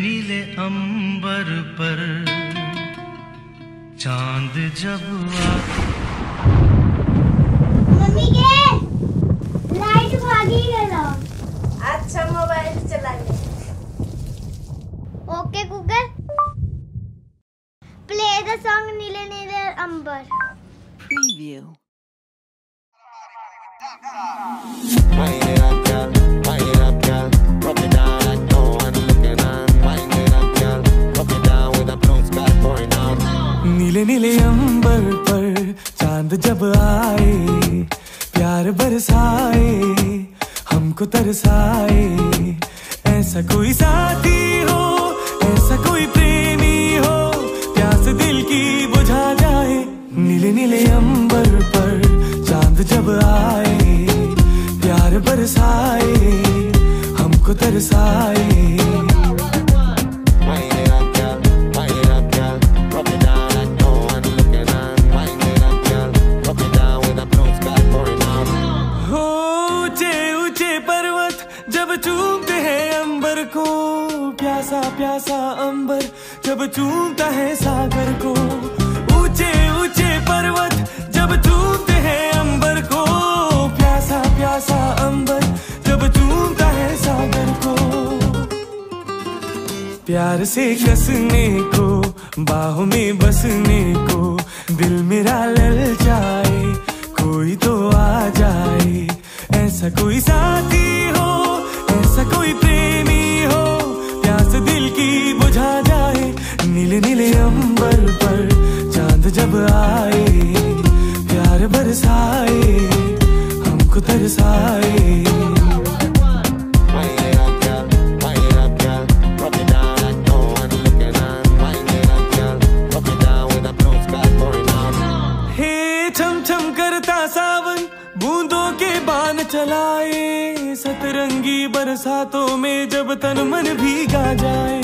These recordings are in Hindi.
नीले अंबर पर चांद जब मम्मी के लाइट भागी गया। अच्छा मोबाइल चला ले। Okay Google play the song नीले नीले अंबर। प्रीव्यू नीले नीले अंबर पर चांद जब आए प्यार बरसाए हमको तरसाए ऐसा कोई साथी हो ऐसा कोई प्रेमी हो प्यास दिल की बुझा जाए। नीले नीले अंबर पर चांद जब आए प्यार बरसाए हमको तरसाए प्यासा अंबर जब चूमता है सागर को। ऊंचे ऊंचे पर्वत जब चूमते हैं अंबर को। प्यासा प्यासा अंबर जब चूमता है सागर को। प्यार से कसने को बाहों में बसने को दिल मेरा ललचाए कोई तो आ जाए ऐसा कोई साथी हो ऐसा कोई प्रेमी हो दिल की बुझा जाए। नीले नीले अंबर पर चांद जब आए प्यार बरसाए हमको तरसाए। चलाए सतरंगी बरसातों में जब तन मन भीगा जाए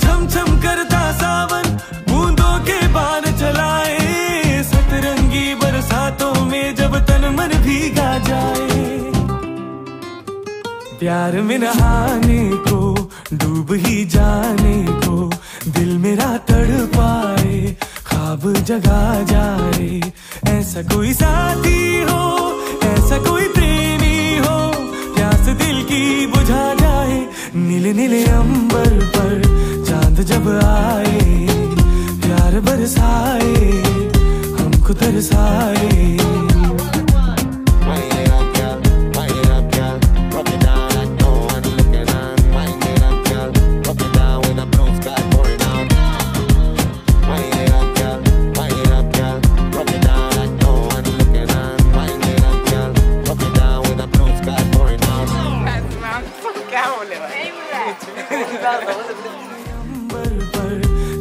छम छम करता सावन बूंदों के बाण चलाए सतरंगी बरसातों में जब तन मन भीगा जाए। प्यार में नहाने को डूब ही जाने को दिल मेरा तड़पाए ख्वाब जगा जाए ऐसा कोई साथी हो ऐसा कोई प्रेमी हो प्यास दिल की बुझा जाए। नीले नीले अंबर पर चांद जब आए प्यार बरसाए हमको तरसाए।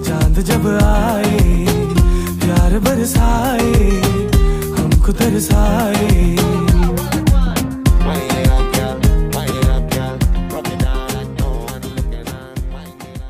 चांद जब आए प्यार बरसाए हमको तरसाए।